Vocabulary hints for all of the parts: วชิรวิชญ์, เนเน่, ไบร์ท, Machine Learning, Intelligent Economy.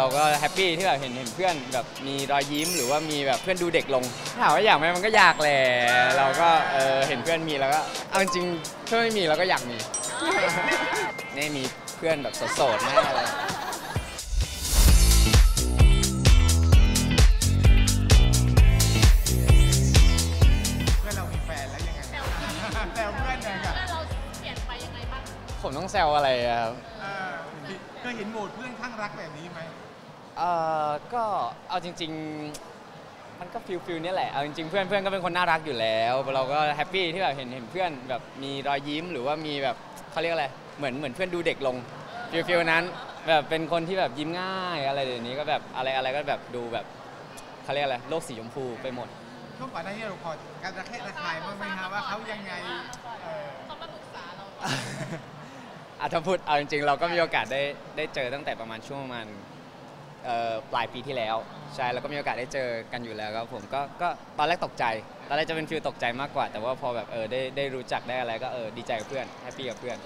เราก็แฮปปี้ที่แบบเห็นเพื่อนแบบมีรอยยิ้มหรือว่ามีแบบเพื่อนดูเด็กลงถามว่าอยากไหมมันก็อยากแหละเราก็เห็นเพื่อนมีแล้วก็เอาจริงถ้าไม่มีเราก็อยากมีนี่มีเพื่อนแบบโสดๆแน่เลยผมต้องแซวอะไรครับเคยเห็นโหมดเพื่อนข้างรักแบบนี้ไหมก็เอาจริงๆมันก็ฟิลนี่แหละเอาจริงๆเพื่อนก็เป็นคนน่ารักอยู่แล้วเราก็แฮปปี้ที่แบบเห็นเพื่อนแบบมีรอยยิ้มหรือว่ามีแบบเขาเรียกอะไรเหมือนเพื่อนดูเด็กลงฟิลนั้นแบบเป็นคนที่แบบยิ้มง่ายอะไรเดี๋ยวนี้ก็แบบอะไรก็แบบดูแบบเขาเรียกอะไรโลกสีชมพูไปหมดช่วงก่อนหน้านี้เราพอการระแคะระคายบ้างไหมครับว่าเขายังไงเขามาปรึกษาเราถ้าพูดเอาจริงๆเราก็มีโอกาสได้เจอตั้งแต่ประมาณช่วงประมาณปลายปีที่แล้วใช่แล้วก็มีโอกาสได้เจอกันอยู่แล้วครับผมก็ตอนแรกตกใจตอนแรกจะเป็นฟีลตกใจมากกว่าแต่ว่าพอแบบได้รู้จักได้อะไรก็ดีใจกับเพื่อนแฮปปี้กับเพื่อน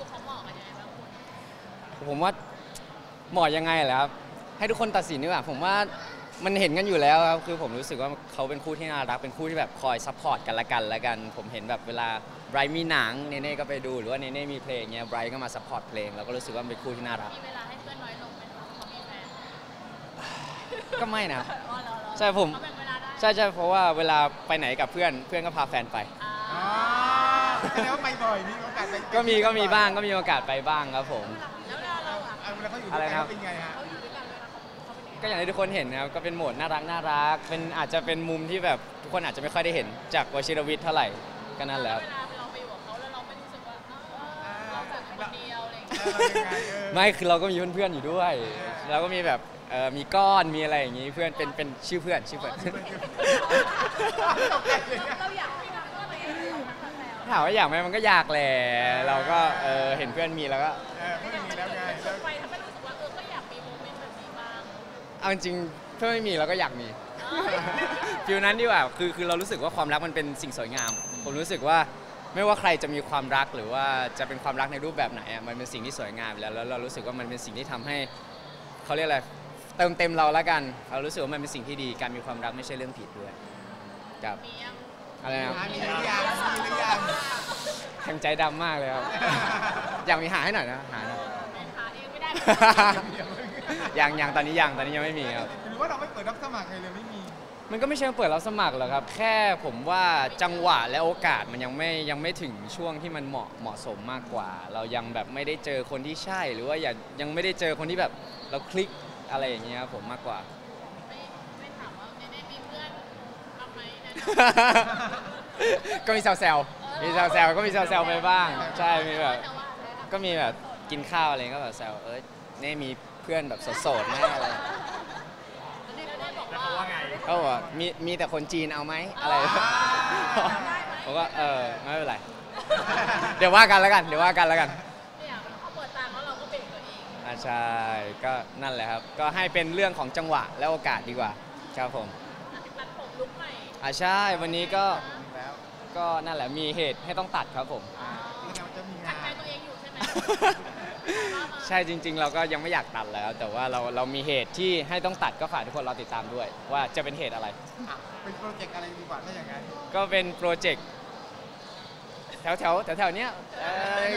ผมว่าเหมาะยังไงเหรอครับให้ทุกคนตัดสินดีกว่าผมว่ามันเห็นกันอยู่แล้วครับคือผมรู้สึกว่าเขาเป็นคู่ที่น่ารักเป็นคู่ที่แบบคอยซัพพอร์ตกันละกันผมเห็นแบบเวลาไบรท์มีหนังเนเน่ก็ไปดูหรือว่าเนเน่มีเพลงเงี้ยไบรท์ก็มาซัพพอร์ตเพลงเราก็รู้สึกว่าเป็นคู่ที่น่ารักมีเวลาให้เพื่อนน้อยลงไหมเขามีแฟนก็ไม่นะใช่ผมใช่เพราะว่าเวลาไปไหนกับเพื่อนก็พาแฟนไปแล้วไปบ่อยมีโอกาสไปก็มีบ้างก็มีโอกาสไปบ้างครับผมแล้วเขาอยู่ด้วยกันเป็นไงฮะก็อย่างที่ทุกคนเห็นนะครับก็เป็นโหมดน่ารักเป็นอาจจะเป็นมุมที่แบบทุกคนอาจจะไม่ค่อยได้เห็นจากวชิรวิทย์เท่าไหร่ก็นั่นแหละเราไปอยู่กับเขาแล้วเราไม่รู้สึกว่าเราจากคนเดียวอะไรอย่างเงี้ยไม่คือเราก็มีเพื่อนๆอยู่ด้วยเราก็มีแบบมีก้อนมีอะไรอย่างงี้เพื่อนเป็นชื่อเพื่อนเราอยากมีเพื่อนอะไรอย่างเงี้ยถามว่าอยากไหมมันก็อยากแหละเราก็เห็นเพื่อนมีแล้วก็เอาจริงถ้าไม่มีเราก็อยากมีฟิลนั้นดีกว่าคือเรารู้สึกว่าความรักมันเป็นสิ่งสวยงามผมรู้สึกว่าไม่ว่าใครจะมีความรักหรือว่าจะเป็นความรักในรูปแบบไหนมันเป็นสิ่งที่สวยงามแล้วเรารู้สึกว่ามันเป็นสิ่งที่ทำให้เขาเรียกอะไรเติมเต็มเราละกันเรารู้สึกว่ามันเป็นสิ่งที่ดีการมีความรักไม่ใช่เรื่องผิดด้วยกับอะไรนะแข็งใจดำมากเลยครับอยากมีหาให้หน่อยนะหาเองไม่ได้ยังตอนนี้ยังไม่มีครับหรือว่าเราไม่เปิดรับสมัครเลยไม่มีมันก็ไม่ใช่เปิดรับสมัครหรอกครับแค่ผมว่าจังหวะและโอกาสมันยังไม่ถึงช่วงที่มันเหมาะสมมากกว่าเรายังแบบไม่ได้เจอคนที่ใช่หรือว่ายังไม่ได้เจอคนที่แบบเราคลิกอะไรอย่างเงี้ยผมมากกว่าไม่ถามว่าจะได้มีเพื่อนทำไหมนะก็มีแซวไปบ้างใช่มีแบบก็มีแบบกินข้าวอะไรก็แบบแซวนี่มีเพื่อนแบบโสดๆแน่เลยเขาบอกว่ามีแต่คนจีนเอาไหมอะไรผมก็ไม่เป็นไรเดี๋ยวว่ากันแล้วกันเขาเปิดตาแล้วเราก็เป็นตัวเองใช่ก็นั่นแหละครับก็ให้เป็นเรื่องของจังหวะและโอกาสดีกว่าครับผมตัดผมลุกใหม่ใช่วันนี้ก็นั่นแหละมีเหตุให้ต้องตัดครับผมขัดใจตัวเองอยู่ใช่ไหมใช่จริงๆเราก็ยังไม่อยากตัดแล้วแต่ว่าเรามีเหตุที่ให้ต้องตัดก็ฝากทุกคนเราติดตามด้วยว่าจะเป็นเหตุอะไรเป็นโปรเจกต์อะไรดีกว่าถ้าอย่างนั้นก็เป็นโปรเจกต์แถวๆเนี้ย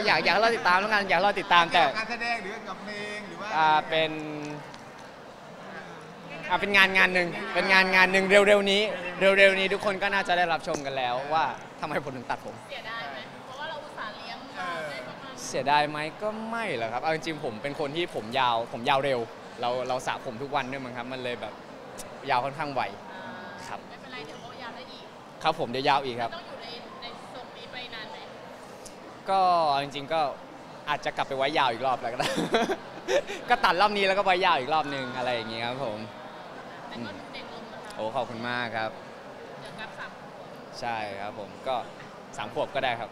อยากเราติดตามแล้วกันอยากเราติดตามแต่การแสดงหรือกับเพลงหรือว่าเป็นงานหนึ่งเร็วๆนี้ทุกคนก็น่าจะได้รับชมกันแล้วว่าทำไมผมถึงตัดผมเสียดายไหมเพราะว่าเราอุตส่าห์เลี้ยงเสียดายไหมก็ไม่หรอกครับเอาจริงๆผมเป็นคนที่ผมยาวเร็วเราสระผมทุกวันด้วยมั้งครับมันเลยแบบยาวค่อนข้างไวครับไม่เป็นไรเดี๋ยวเรายาวได้อีกครับผมเดี๋ยวยาวอีกครับต้องอยู่ในทรงนี้ไปนานไหมก็จริงๆก็อาจจะกลับไปไว้ยาวอีกรอบแล้วก็ได้ก็ตัดรอบนี้แล้วก็ไว้ยาวอีกรอบนึงอะไรอย่างเงี้ยครับผมโอ้ขอบคุณมากครับใช่ครับผมก็3 ขวบก็ได้ครับ